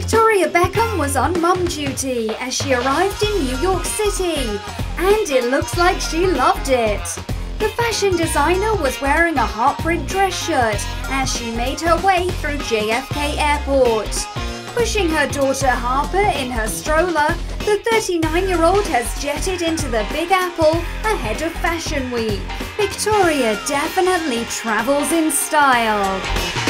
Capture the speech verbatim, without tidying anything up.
Victoria Beckham was on mum duty as she arrived in New York City, and it looks like she loved it. The fashion designer was wearing a heart print dress shirt as she made her way through J F K Airport. Pushing her daughter Harper in her stroller, the thirty-nine-year-old has jetted into the Big Apple ahead of Fashion Week. Victoria definitely travels in style.